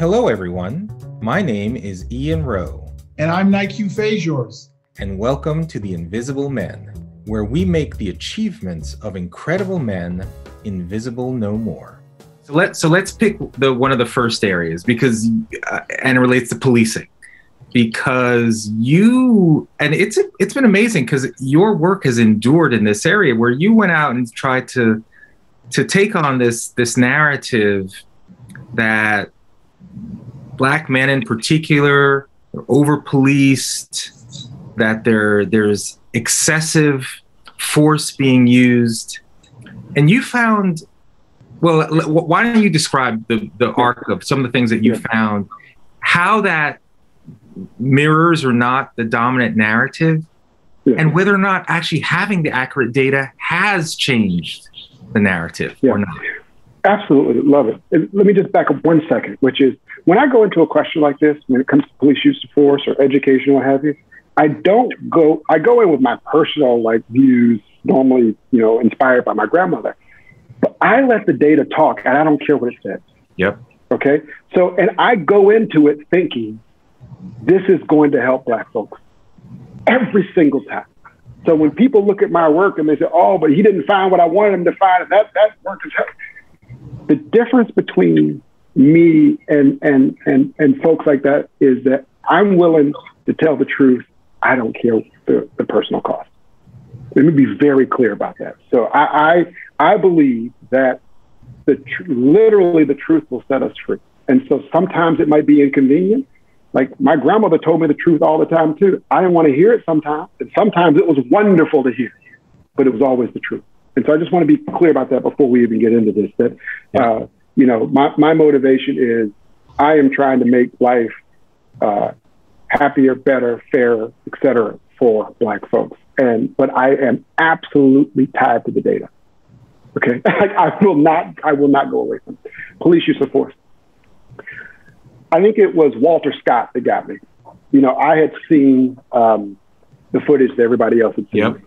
Hello, everyone. My name is Ian Rowe. And I'm Nique Fajors. And welcome to The Invisible Men, where we make the achievements of incredible men invisible no more. So let's pick one of the first areas, because and it relates to policing, because you, and it's been amazing because your work has endured in this area where you went out and tried to take on this narrative that Black men in particular are over-policed, that there's excessive force being used. And you found, well, why don't you describe the arc of some of the things that you found, how that mirrors or not the dominant narrative, and whether or not actually having the accurate data has changed the narrative or not. Absolutely. Love it. And let me just back up one second, which is, when I go into a question like this, when it comes to police use of force or education, what have you, I go in with my personal views, normally, inspired by my grandmother, but I let the data talk and I don't care what it says. Yep. Okay. So, and I go into it thinking this is going to help Black folks every single time. So when people look at my work and they say, oh, but he didn't find what I wanted him to find, and that work is helping. The difference between me and folks like that is that I'm willing to tell the truth. I don't care the personal cost. Let me be very clear about that. So I believe that literally the truth will set us free. And so sometimes it might be inconvenient. Like my grandmother told me the truth all the time too. I didn't want to hear it sometimes. And sometimes it was wonderful to hear, but it was always the truth. And so I just want to be clear about that before we even get into this, that, my motivation is I am trying to make life happier, better, fairer, et cetera, for Black folks. But I am absolutely tied to the data. Okay, I will not go away from it. Police use of force. I think it was Walter Scott that got me. I had seen the footage that everybody else had seen. Yep.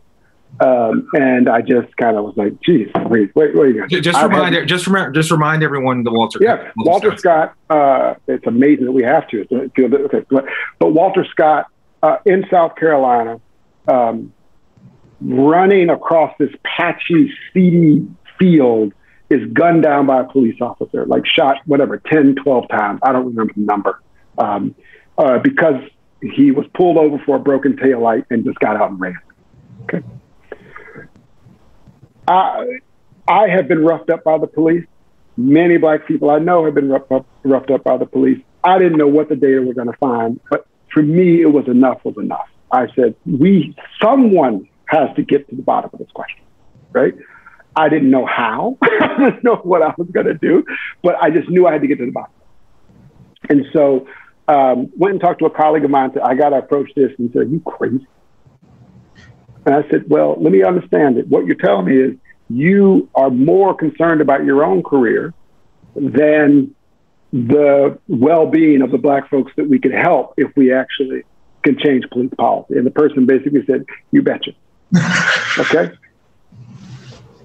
And I just kind of was like, geez, wait, just remind everyone the Walter. Yeah, Walter Scott. It's amazing that we have to. Okay. But Walter Scott in South Carolina, running across this patchy, seedy field, is gunned down by a police officer, shot, whatever, 10, 12 times. I don't remember the number, because he was pulled over for a broken taillight and just got out and ran. Okay. I have been roughed up by the police. Many Black people I know have been roughed up by the police. I didn't know what the data were going to find, but for me, it was enough was enough. I said, someone has to get to the bottom of this question, right? I didn't know how. I didn't know what I was going to do, but I just knew I had to get to the bottom. And so went and talked to a colleague of mine. I got to approach this, and he said, are you crazy? And I said, well, let me understand it. What you're telling me is you are more concerned about your own career than the well-being of the Black folks that we could help if we actually can change police policy. And the person basically said, you betcha. Okay?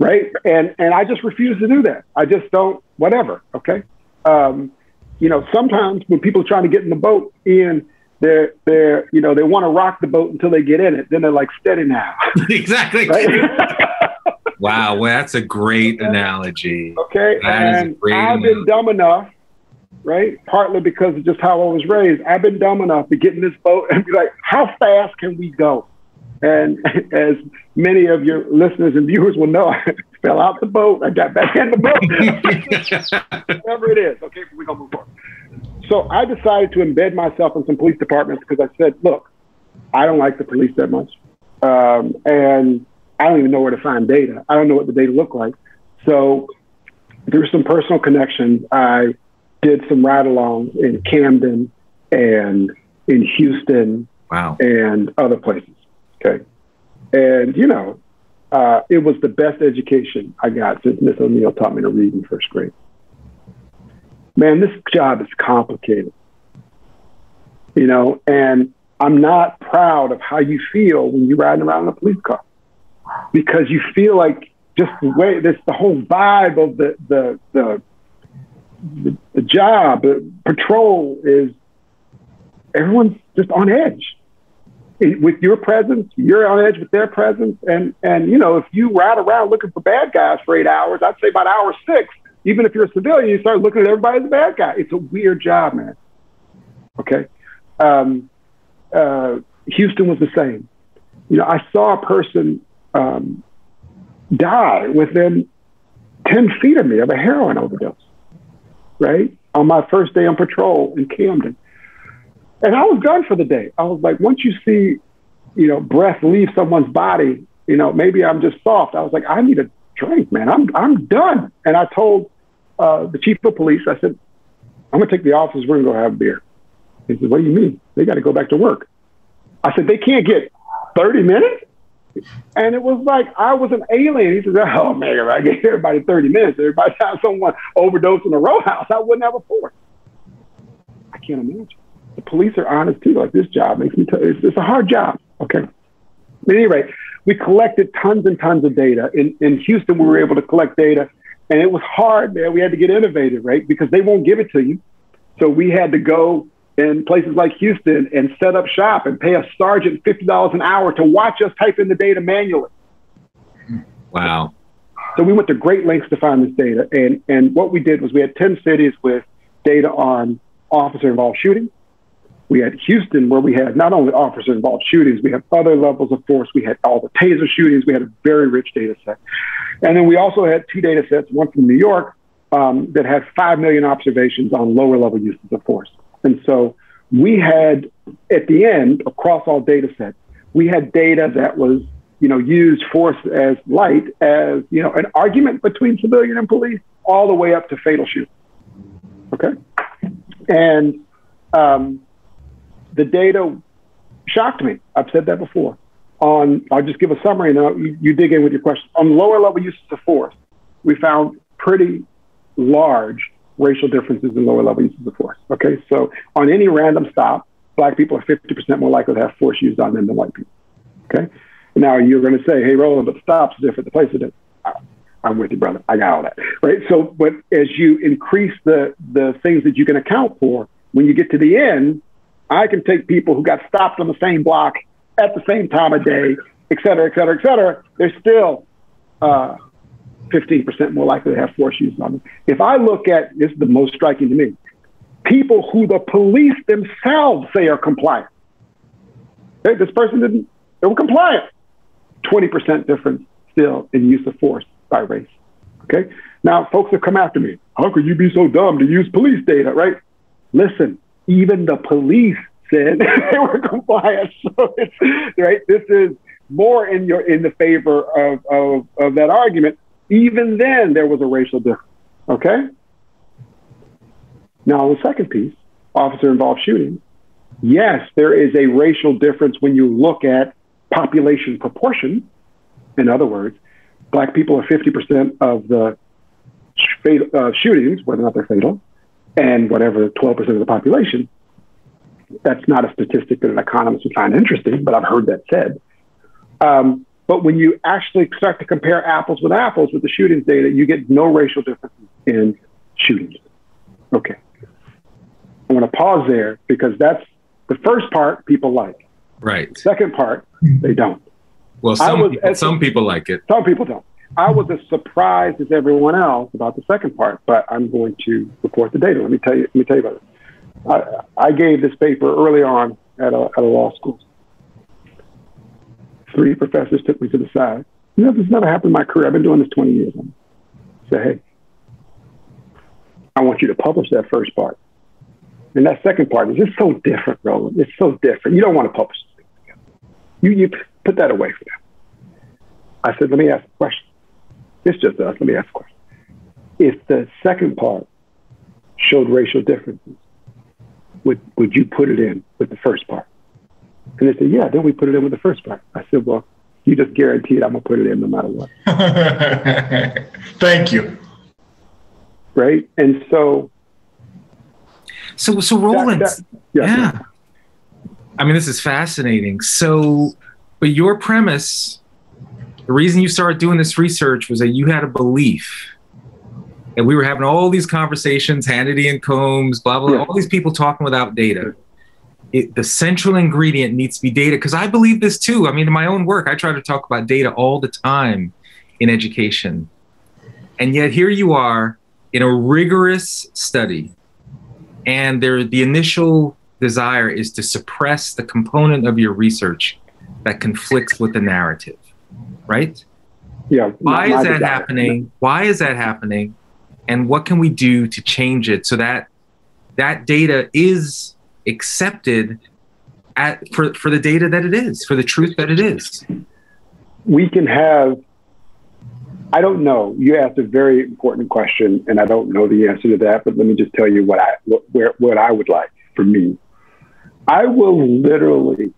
Right? And I just refuse to do that. I just don't, whatever. Okay? Sometimes when people are trying to get in the boat, Ian, they want to rock the boat until they get in it. Then they're like, steady now. Exactly. Wow. Well, that's a great analogy. Okay. And I've been dumb enough, right? Partly because of just how I was raised. I've been dumb enough to get in this boat and be like, how fast can we go? And as many of your listeners and viewers will know, I fell out the boat. I got back in the boat. Whatever it is. Okay. We're going to move on. So I decided to embed myself in some police departments because I said, look, I don't like the police that much. And I don't even know where to find data. I don't know what the data look like. So through some personal connections, I did some ride-alongs in Camden and in Houston. Wow. And other places. Okay. And, it was the best education I got since Ms. O'Neill taught me to read in first grade. Man, this job is complicated, and I'm not proud of how you feel when you're riding around in a police car, because you feel like just the whole vibe of the the job, the patrol is, everyone's just on edge. With your presence, you're on edge with their presence. And you know, if you ride around looking for bad guys for 8 hours, I'd say about hour 6, even if you're a civilian, you start looking at everybody as a bad guy. It's a weird job, man. Okay. Houston was the same. You know, I saw a person die within 10 feet of me of a heroin overdose, right? On my first day on patrol in Camden. And I was done for the day. I was like, once you see, you know, breath leave someone's body, you know, maybe I'm just soft. I was like, I need a drink, man. I'm done. And I told the chief of police, I said, I'm going to take the officers. We're going to go have a beer. He said, what do you mean? They got to go back to work. I said, they can't get 30 minutes? And it was like, I was an alien. He said, oh, man, if I gave everybody 30 minutes, everybody had someone overdose in a row house, I wouldn't have a force. I can't imagine. The police are honest, too. Like, this job makes me tell you, it's a hard job, okay? But anyway, we collected tons and tons of data. In Houston, we were able to collect data, and it was hard, man. We had to get innovative, right? Because they won't give it to you. So we had to go in places like Houston and set up shop and pay a sergeant $50 an hour to watch us type in the data manually. Wow. So we went to great lengths to find this data. And what we did was we had 10 cities with data on officer-involved shooting. We had Houston, where we had not only officer-involved shootings, we had other levels of force. We had all the taser shootings. We had a very rich data set. And then we also had 2 data sets, one from New York that had 5 million observations on lower-level uses of force. And so we had, at the end, across all data sets, we had data that was, you know, used force as light as, you know, an argument between civilian and police all the way up to fatal shoot. Okay. And the data shocked me. I've said that before. I'll just give a summary and then you dig in with your questions. On lower level uses of force, we found pretty large racial differences in lower level uses of force. Okay, so on any random stop, black people are 50% more likely to have force used on them than white people. Okay, now you're going to say, hey, Roland, but the stops are different, the place is different. I'm with you, brother. I got all that. Right? So, but as you increase the things that you can account for, when you get to the end, I can take people who got stopped on the same block at the same time of day, et cetera, et cetera, et cetera. They're still 15% more likely to have force used on them. If I look at, this is the most striking to me, people who the police themselves say are compliant. Okay, this person didn't, they were compliant. 20% difference still in use of force by race. Okay, now folks have come after me. How could you be so dumb to use police data, right? Listen, even the police said they were compliant. So it's, right, this is more in the favor of that argument. Even then, there was a racial difference, okay? Now, the second piece, officer-involved shooting. Yes, there is a racial difference when you look at population proportion. In other words, black people are 50% of the shootings, whether or not they're fatal, and whatever, 12% of the population. That's not a statistic that an economist would find interesting, but I've heard that said. But when you actually start to compare apples with apples with the shootings data, you get no racial differences in shootings. Okay. I want to pause there because that's the first part people like. Right. The second part, they don't. Well, some people like it. Some people don't. I was as surprised as everyone else about the second part, but I'm going to report the data. Let me tell you about it. I gave this paper early on at a law school. 3 professors took me to the side. You know, this has never happened in my career. I've been doing this 20 years. I said, hey, I want you to publish that first part. And that second part is just so different, Roland. It's so different. You don't want to publish this. You put that away for them. I said, let me ask a question. It's just us. Let me ask a question. If the second part showed racial differences, would you put it in with the first part? And they said, yeah, then we put it in with the first part. I said, well, you just guaranteed I'm going to put it in no matter what. Thank you. Right? And so. So Roland, yeah. I mean, this is fascinating. So, but your premise, the reason you started doing this research was that you had a belief And we were having all these conversations, Hannity and Combs, blah, blah, blah, all these people talking without data. The central ingredient needs to be data, because I believe this too. I mean, in my own work, I try to talk about data all the time in education. And yet here you are in a rigorous study, and the initial desire is to suppress the component of your research that conflicts with the narrative, right? Yeah. Why is that happening? Why is that happening? And what can we do to change it so that that data is accepted for the data that it is, for the truth that it is? We can have, I don't know. You asked a very important question, and I don't know the answer to that, but let me just tell you what I would like for me. I will literally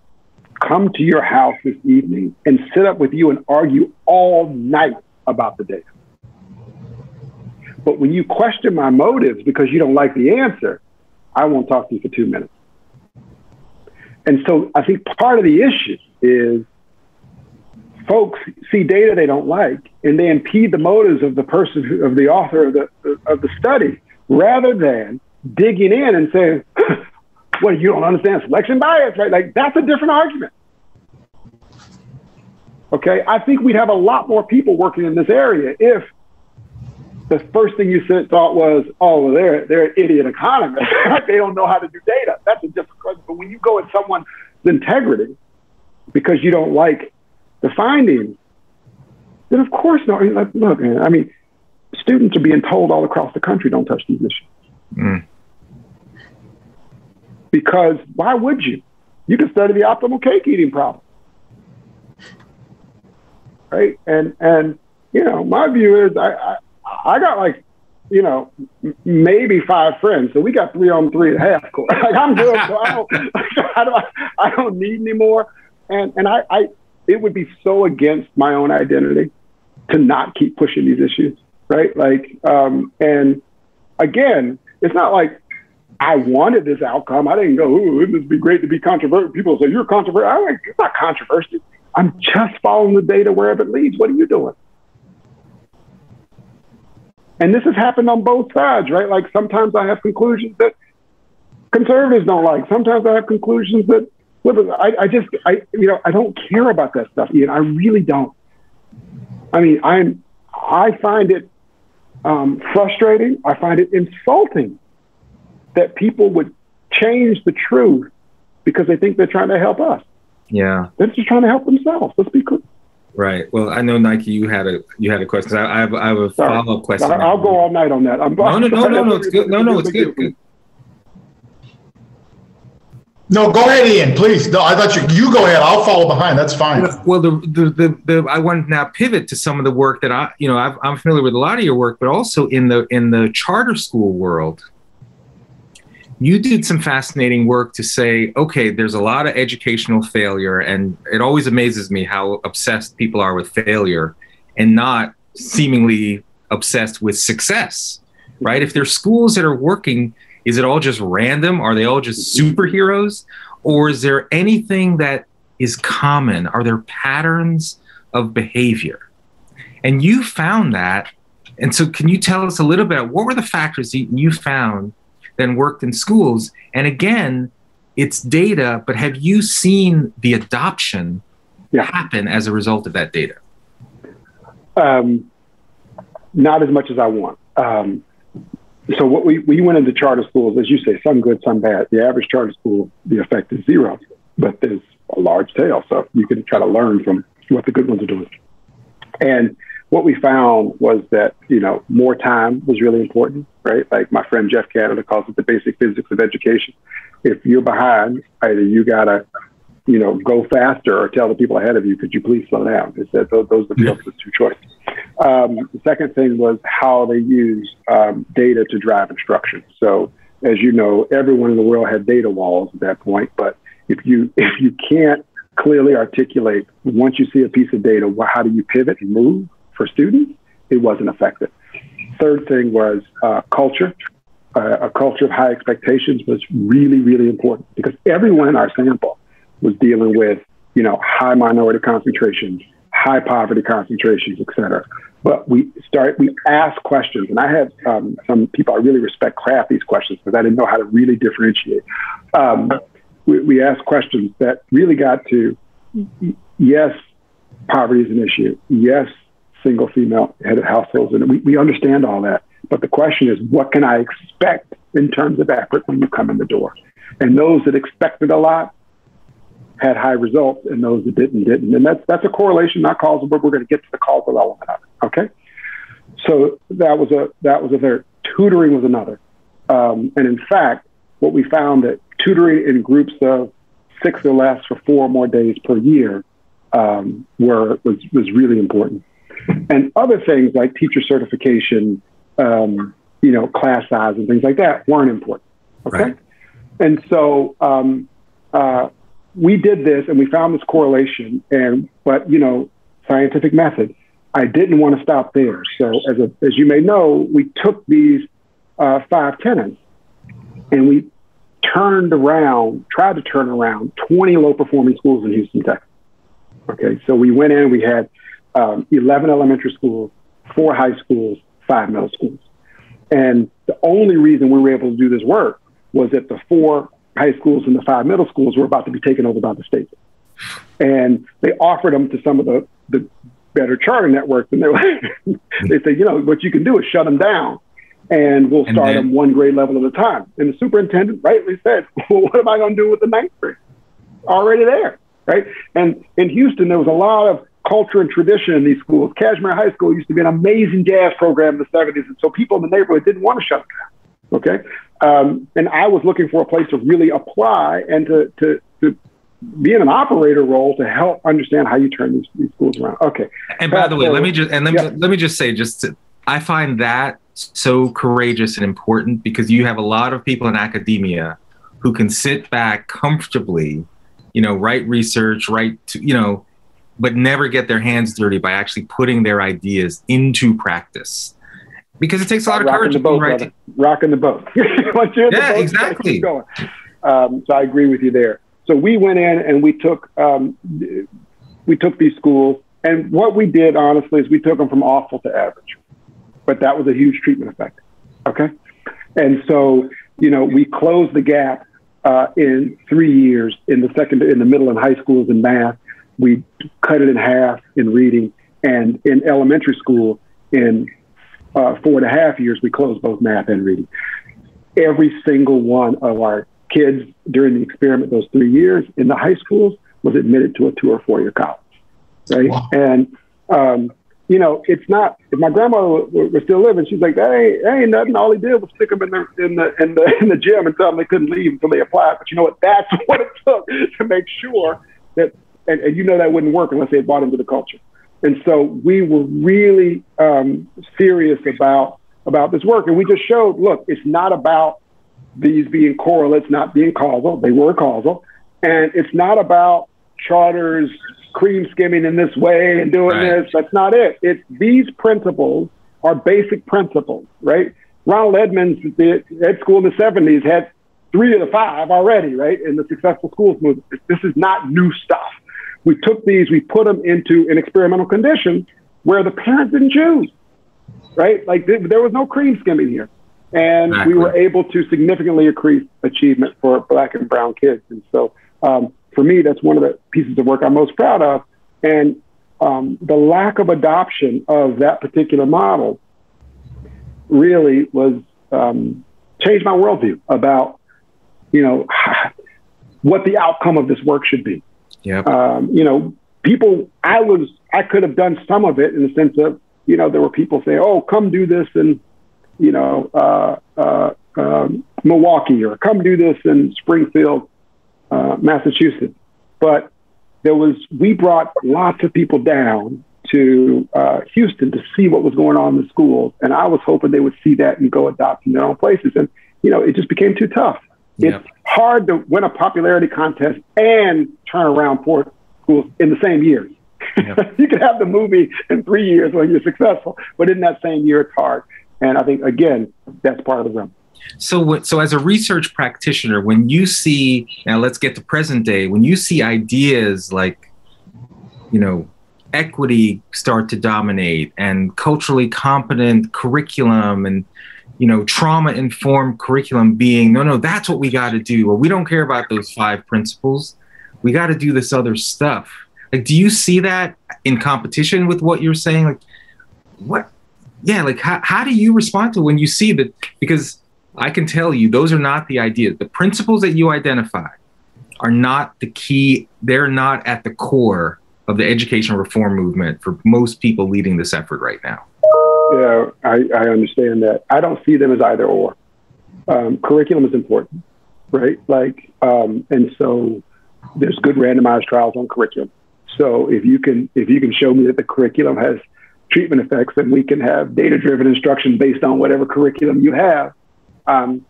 come to your house this evening and sit up with you and argue all night about the data. But when you question my motives because you don't like the answer, I won't talk to you for 2 minutes. And so I think part of the issue is folks see data they don't like, and they impede the motives of the person, of the author of the study, rather than digging in and saying, well, you don't understand selection bias, right? Like, that's a different argument. Okay, I think we'd have a lot more people working in this area if the first thing you thought was, oh, they're an idiot economist. They don't know how to do data. That's a different question. But when you go at someone's integrity because you don't like the findings, then of course not. Look, man, I mean, students are being told all across the country, don't touch these issues. Mm. Because why would you? You can study the optimal cake eating problem, right? And you know, my view is I got like, you know, maybe 5 friends, so we got 3 on 3 and a half court. Like, I'm good, so I don't need any more. And it would be so against my own identity to not keep pushing these issues, right? Like, and again, it's not like I wanted this outcome. I didn't go, ooh, it must be great to be controversial. People say, you're controversial. I'm like, it's not controversial. I'm just following the data wherever it leads. What are you doing? And this has happened on both sides, right? Like, sometimes I have conclusions that conservatives don't like. Sometimes I have conclusions that liberals. I just, you know, I don't care about that stuff, Ian. I really don't. I mean, I find it frustrating. I find it insulting that people would change the truth because they think they're trying to help us. Yeah. They're just trying to help themselves. Let's be clear. Right. Well, I know, Nike, you had a question. I have a follow-up question. I'll go all night on that. No, it's good. No, it's good. No, go ahead, Ian, please. No, I thought you go ahead. I'll follow behind. That's fine. Well, I want to now pivot to some of the work that I'm familiar with a lot of your work, but also in the charter school world. You did some fascinating work to say, okay, there's a lot of educational failure, and it always amazes me how obsessed people are with failure and not seemingly obsessed with success, right? If there's schools that are working, is it all just random? Are they all just superheroes? Or is there anything that is common? Are there patterns of behavior? And you found that. And so can you tell us a little bit, what were the factors you found then worked in schools? And again, it's data, but have you seen the adoption happen as a result of that data? Not as much as I want. So what we went into charter schools, as you say, some good, some bad. The average charter school, the effect is zero, but there's a large tail. So you can try to learn from what the good ones are doing. And what we found was that, you know, more time was really important, right? Like, my friend Jeff Canada calls it the basic physics of education. If you're behind, either you gotta, you know, go faster or tell the people ahead of you, could you please slow down? It's that those are the two choices. The second thing was how they use data to drive instruction. So, as you know, everyone in the world had data walls at that point, but if you can't clearly articulate, once you see a piece of data, how do you pivot and move? For students, it wasn't effective. Third thing was culture. A culture of high expectations was really, really important, because everyone in our sample was dealing with, you know, high minority concentrations, high poverty concentrations, et cetera. But we ask questions, and I had some people I really respect craft these questions because I didn't know how to really differentiate. We asked questions that really got to, yes, poverty is an issue. Yes, single female headed households, and we understand all that. But the question is, what can I expect in terms of effort when you come in the door? And those that expected a lot had high results, and those that didn't. And that's a correlation, not causal, but we're going to get to the causal element of it. Okay, so that was a third. Tutoring was another, and in fact, what we found that tutoring in groups of 6 or less for 4 or more days per year was really important. And other things like teacher certification, class size and things like that weren't important. Okay, right. And so. We did this, and we found this correlation, but scientific method. I didn't want to stop there. So as you may know, we took these 5 tenants, and we tried to turn around 20 low-performing schools in Houston, Texas. Okay, so we went in, we had 11 elementary schools, 4 high schools, 5 middle schools. And the only reason we were able to do this work was that the 4 high schools and the 5 middle schools were about to be taken over by the state. And they offered them to some of the better charter networks. And they said, what you can do is shut them down and we'll start them one grade level at a time. And the superintendent rightly said, well, what am I going to do with the 9th grade? Already there, right? And in Houston, there was a lot of culture and tradition in these schools. Kashmere High School used to be an amazing jazz program in the 70s. And so people in the neighborhood didn't want to shut them down. Okay, and I was looking for a place to really apply and to be in an operator role to help understand how you turn these schools around. Okay, and by the way, let me just say, I find that so courageous and important because you have a lot of people in academia who can sit back comfortably, write research, but never get their hands dirty by actually putting their ideas into practice. Because it takes a lot of courage to be right. Rocking the boat. Yeah, exactly. So I agree with you there. So we went in and we took these schools, and what we did honestly is we took them from awful to average, but that was a huge treatment effect. Okay, and so we closed the gap in 3 years in the middle and high schools in math. We cut it in half in reading, and in elementary school in 4.5 years, we closed both math and reading. Every single one of our kids during the experiment, those 3 years in the high schools, was admitted to a 2 or 4 year college, right? Wow. And, it's not, if my grandma was still living, she's like, that ain't nothing. All he did was stick them in the gym and tell them they couldn't leave until they applied. But you know what? That's what it took to make sure that, and that wouldn't work unless they had bought into the culture. And so we were really serious about this work. And we just showed, look, it's not about these being correlates, not being causal. They were causal. And it's not about charters, cream skimming in this way and doing this. That's not it. It's these principles are basic principles, right? Ronald Edmonds at the Ed School in the 70s had 3 of the 5 already, right, in the successful schools movement. This is not new stuff. We took these, we put them into an experimental condition where the parents didn't choose, right? Like there was no cream skimming here. And exactly. We were able to significantly increase achievement for Black and brown kids. And so for me, that's one of the pieces of work I'm most proud of. And the lack of adoption of that particular model really was changed my worldview about, what the outcome of this work should be. Yeah. I could have done some of it in the sense of, there were people saying, oh, come do this in, Milwaukee, or come do this in Springfield, Massachusetts. But we brought lots of people down to Houston to see what was going on in the schools. And I was hoping they would see that and go adopt in their own places. And, it just became too tough. Yep. It's hard to win a popularity contest and turn around poor schools in the same year. Yep. You can have the movie in 3 years when you're successful, but in that same year, it's hard. And I think, again, that's part of the realm. So as a research practitioner, when you see, now let's get to present day, when you see ideas like, equity start to dominate and culturally competent curriculum and, you know, trauma-informed curriculum being, no, that's what we got to do. Well, we don't care about those 5 principles. We got to do this other stuff. Like, do you see that in competition with what you're saying? Like, what? Yeah, like, how do you respond to when you see that? Because I can tell you, those are not the ideas. The principles that you identify are not the key. They're not at the core of the education reform movement for most people leading this effort right now. Yeah, I understand that. I don't see them as either or. Curriculum is important, right? Like, and so there's good randomized trials on curriculum. So if you can show me that the curriculum has treatment effects, then we can have data-driven instruction based on whatever curriculum you have. I'm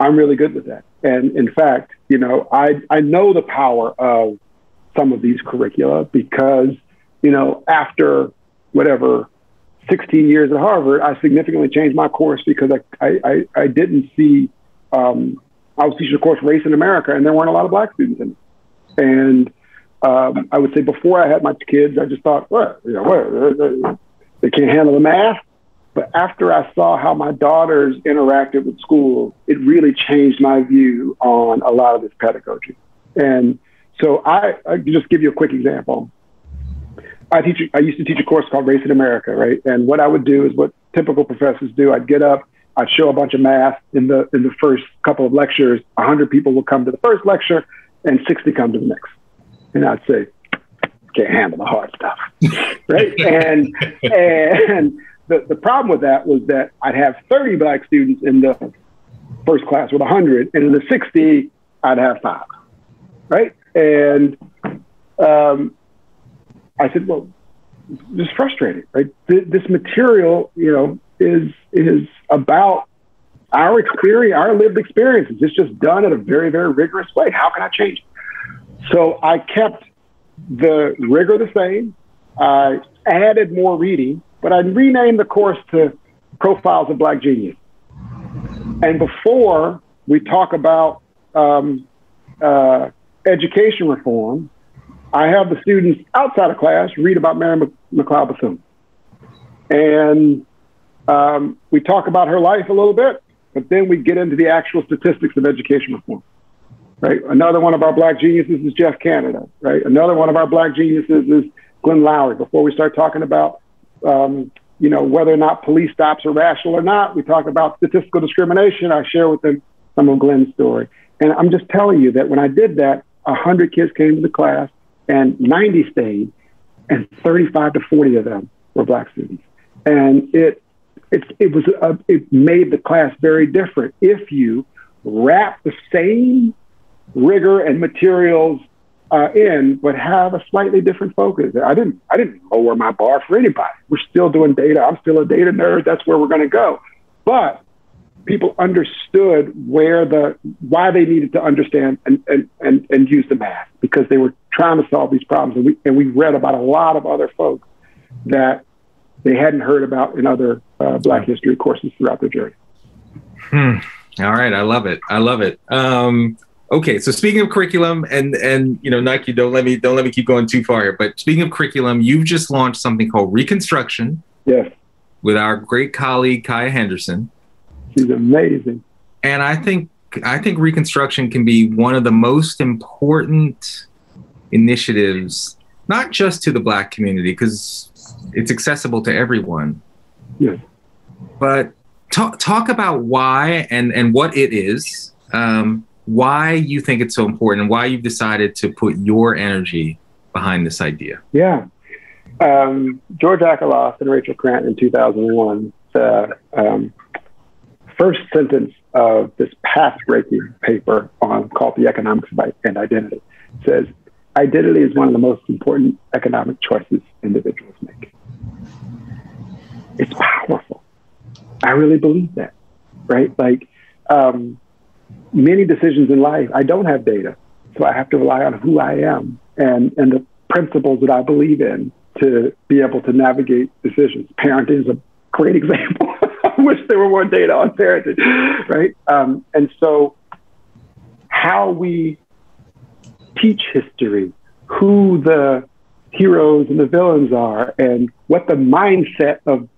really good with that. And in fact, you know, I know the power of some of these curricula because, you know, after whatever 16 years at Harvard, I significantly changed my course because I didn't see, I was teaching a course Race in America, and there weren't a lot of Black students in it. And I would say before I had my kids, I just thought, well, you know, they can't handle the math. But after I saw how my daughters interacted with school, it really changed my view on a lot of this pedagogy. And so I just give you a quick example. I used to teach a course called Race in America, right? And what I would do is what typical professors do. I'd get up, I'd show a bunch of math in the first couple of lectures. 100 people will come to the first lecture and 60 come to the next. And I'd say, can't handle the hard stuff, right? And the problem with that was that I'd have 30 Black students in the first class with 100, and in the 60, I'd have 5, right? And I said, well, this is frustrating, right? This material, you know, is about our experience, our lived experiences. It's just done in a very, very rigorous way. How can I change it? So I kept the rigor the same. I added more reading, but I renamed the course to Profiles of Black Genius. And before we talk about education reform, I have the students outside of class read about Mary McLeod Bethune. And we talk about her life a little bit, but then we get into the actual statistics of education reform, right? Another one of our Black geniuses is Jeff Canada, right? Another one of our Black geniuses is Glenn Lowry. Before we start talking about you know, whether or not police stops are rational or not, we talk about statistical discrimination. I share with them some of Glenn's story. And I'm just telling you that when I did that, 100 kids came to the class and 90 stayed, and 35 to 40 of them were Black students. And it made the class very different. If you wrap the same rigor and materials in, but have a slightly different focus. I didn't lower my bar for anybody. We're still doing data. I'm still a data nerd. That's where we're going to go. But people understood why they needed to understand and use the math, because they were trying to solve these problems. And we read about a lot of other folks that they hadn't heard about in other Black history courses throughout their journey. All right. I love it. I love it. Okay, so speaking of curriculum, and you know, Nique, don't let me keep going too far here. But speaking of curriculum, you've just launched something called Reconstruction. Yes. With our great colleague Kaya Henderson. She's amazing. And I think Reconstruction can be one of the most important initiatives, not just to the Black community, because it's accessible to everyone. Yes. But talk about why and what it is. Why you think it's so important and why you've decided to put your energy behind this idea. Yeah. George Akerlof and Rachel Kranton in 2001, the first sentence of this path-breaking paper called The Economics and Identity says, identity is one of the most important economic choices individuals make. It's powerful. I really believe that, right? Like, many decisions in life, I don't have data, so I have to rely on who I am and the principles that I believe in to be able to navigate decisions. Parenting is a great example. I wish there were more data on parenting, right? And so how we teach history, who the heroes and the villains are, and what the mindset of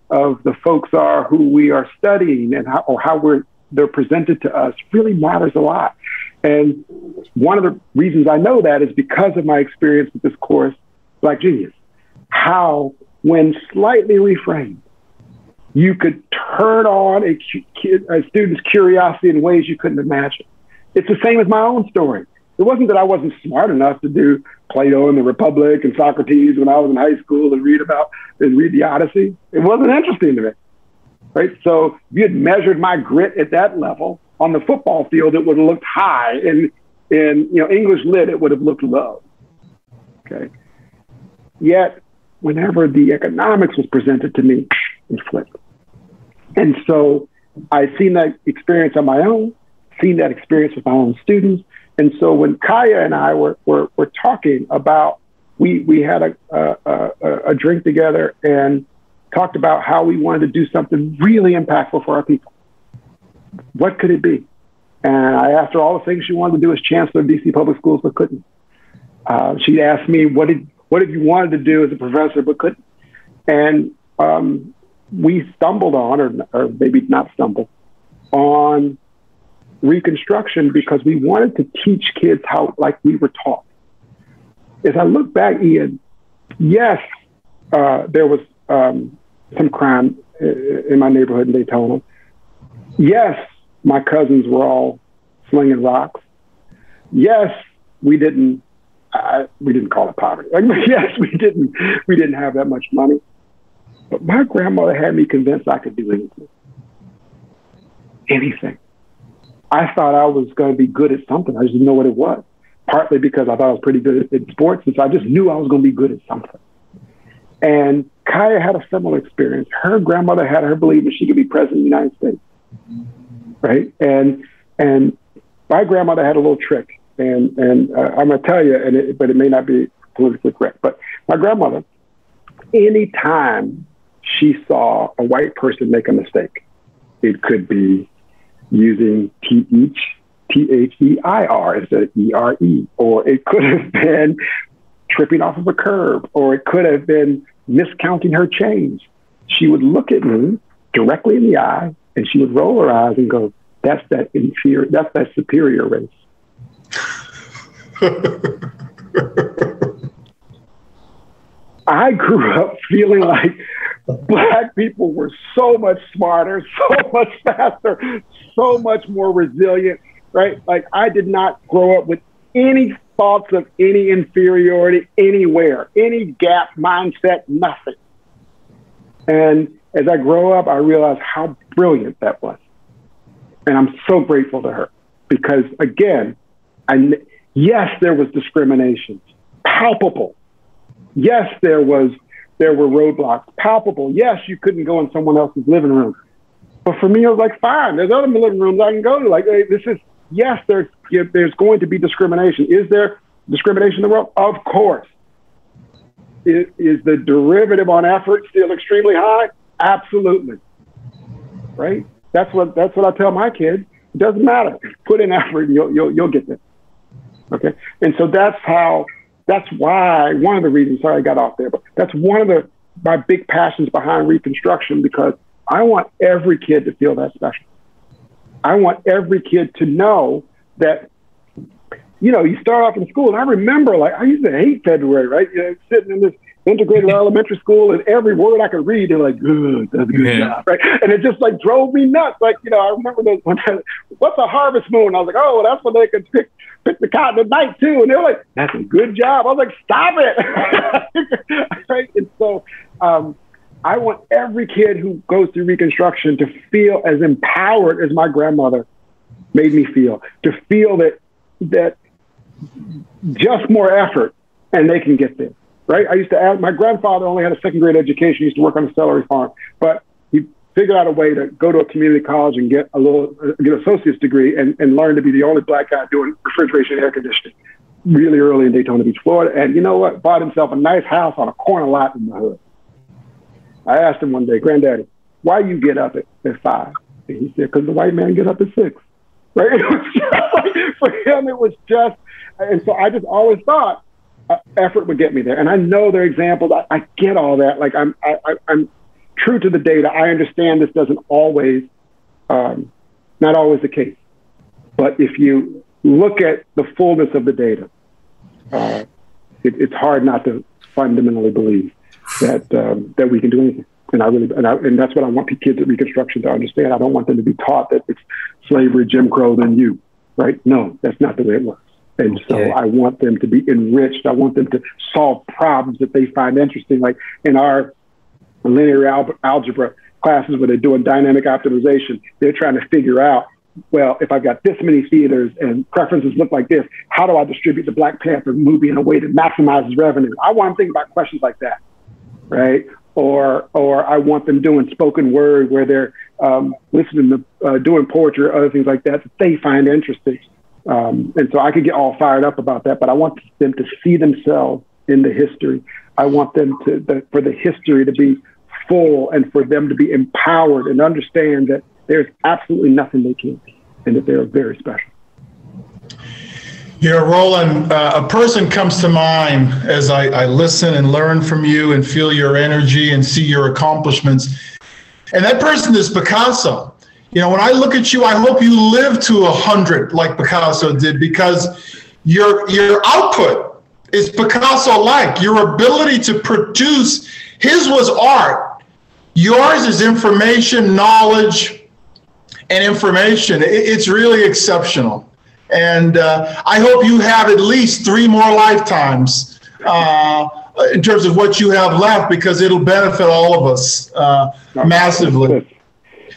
the folks are who we are studying, and how they're presented to us really matters a lot. And one of the reasons I know that is because of my experience with this course, Black Genius. How, when slightly reframed, you could turn on a student's curiosity in ways you couldn't imagine. It's the same as my own story. It wasn't that I wasn't smart enough to do Plato and the Republic and Socrates when I was in high school and read the Odyssey. It wasn't interesting to me, right? So if you had measured my grit at that level on the football field, it would have looked high, and in English lit, it would have looked low. Okay. Yet, whenever the economics was presented to me, it flipped. And so I've seen that experience on my own, seen that experience with my own students. And so when Kaya and I were talking about, we had a drink together and talked about how we wanted to do something really impactful for our people. What could it be? And I asked her all the things she wanted to do as chancellor of DC Public Schools, but couldn't. She asked me, what have you wanted to do as a professor, but couldn't? And we stumbled on, or maybe not stumbled, on Reconstruction, because we wanted to teach kids how, like we were taught. As I look back, Ian, yes, there was some crime in my neighborhood in Daytona. Yes, my cousins were all slinging rocks. Yes, we didn't call it poverty. Like, yes, we didn't have that much money. But my grandmother had me convinced I could do anything. Anything. I thought I was going to be good at something. I just didn't know what it was. Partly because I thought I was pretty good at sports, and so I just knew I was going to be good at something. And Kaya had a similar experience. Her grandmother had her belief that she could be president of the United States, right? And my grandmother had a little trick, and I'm going to tell you, but it may not be politically correct. But my grandmother, any time she saw a white person make a mistake, it could be using T-H-E-I-R instead of E-R-E, or it could have been tripping off of a curb, or it could have been miscounting her change. She would look at me directly in the eye, and she would roll her eyes and go, that's that inferior, that's that superior race. I grew up feeling like Black people were so much smarter, so much faster, so much more resilient, right? Like, I did not grow up with any thoughts of any inferiority anywhere, any gap mindset, nothing. And as I grow up, I realized how brilliant that was. And I'm so grateful to her because, again, yes, there was discrimination, palpable. Yes, there were roadblocks, palpable. Yes, you couldn't go in someone else's living room. But for me, I was like, fine, there's other living rooms I can go to. Like, hey, yes, there's going to be discrimination. Is there discrimination in the world? Of course. Is the derivative on effort still extremely high? Absolutely. Right? That's what I tell my kids. It doesn't matter. Put in effort and you'll get there. Okay? And so that's why, one of the reasons, sorry I got off there, but that's one of my big passions behind Reconstruction, because I want every kid to feel that special. I want every kid to know that, you start off in school, and I remember, like, I used to hate February, right? Sitting in this integrated elementary school, and every word I could read, they're like, good, that's a good job, right? And it just, like, drove me nuts. Like, I remember what's a harvest moon? I was like, oh, that's when they could pick the cotton at night, too. And they were like, that's a good job. I was like, stop it. Right? And so I want every kid who goes through Reconstruction to feel as empowered as my grandmother made me feel, to feel that just more effort and they can get there. Right? I used to ask, my grandfather only had a second grade education. He used to work on a celery farm, but he figured out a way to go to a community college and get an associate's degree and learn to be the only Black guy doing refrigeration and air conditioning really early in Daytona Beach, Florida. And you know what? Bought himself a nice house on a corner lot in the hood. I asked him one day, Granddaddy, why you get up at 5? And he said, because the white man get up at 6. Right? It was just, for him, it was just, and so I just always thought, effort would get me there. And I know there are examples. I get all that. Like I'm true to the data. I understand this doesn't always, not always the case. But if you look at the fullness of the data, it's hard not to fundamentally believe that that we can do anything. And I that's what I want the kids at Reconstruction to understand. I don't want them to be taught that it's slavery, Jim Crow, then you, right? No, that's not the way it works. And so I want them to be enriched. I want them to solve problems that they find interesting. Like in our linear algebra classes where they're doing dynamic optimization, they're trying to figure out, well, if I've got this many theaters and preferences look like this, how do I distribute the Black Panther movie in a way that maximizes revenue? I want them thinking about questions like that, right? Or I want them doing spoken word where they're listening to doing poetry or other things like that they find interesting. And so I could get all fired up about that, but I want them to see themselves in the history. I want them to, for the history to be full and for them to be empowered and understand that there's absolutely nothing they can't be, and that they're very special. You know, Roland, a person comes to mind as I listen and learn from you and feel your energy and see your accomplishments. And that person is Picasso. You know, when I look at you, I hope you live to 100 like Picasso did, because your output is Picasso-like. Your ability to produce, his was art. Yours is information, knowledge, and information. It's really exceptional. And I hope you have at least 3 more lifetimes in terms of what you have left, because it'll benefit all of us massively.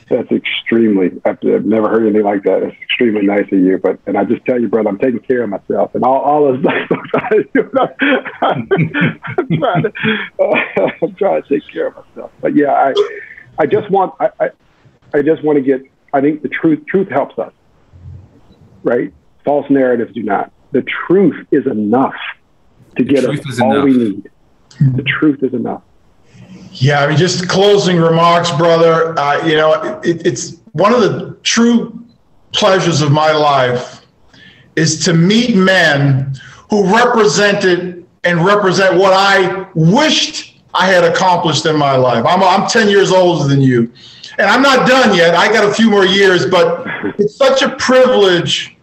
That's extremely, I've never heard anything like that. It's extremely nice of you, but, and I just tell you, brother, I'm taking care of myself and all this stuff. I'm trying to take care of myself. But yeah, I just want to get, I think the truth helps us, right? False narratives do not. The truth is enough to get us all we need. The truth is enough. Yeah, I mean, just closing remarks, brother. You know, it's one of the true pleasures of my life is to meet men who represented and represent what I wished I had accomplished in my life. I'm 10 years older than you, and I'm not done yet. I got a few more years, but it's such a privilege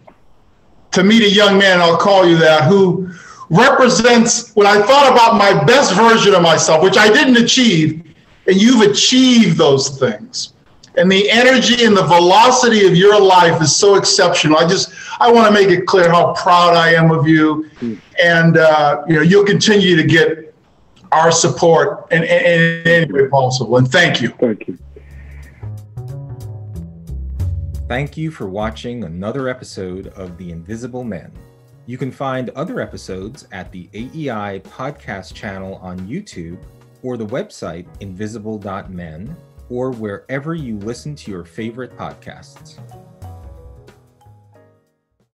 to meet a young man, I'll call you that, who represents when I thought about my best version of myself, which I didn't achieve, and you've achieved those things. And the energy and the velocity of your life is so exceptional. I want to make it clear how proud I am of you. And you know, you'll continue to get our support in any way possible. And thank you. Thank you. Thank you for watching another episode of The Invisible Men. You can find other episodes at the AEI podcast channel on YouTube or the website invisible.men or wherever you listen to your favorite podcasts.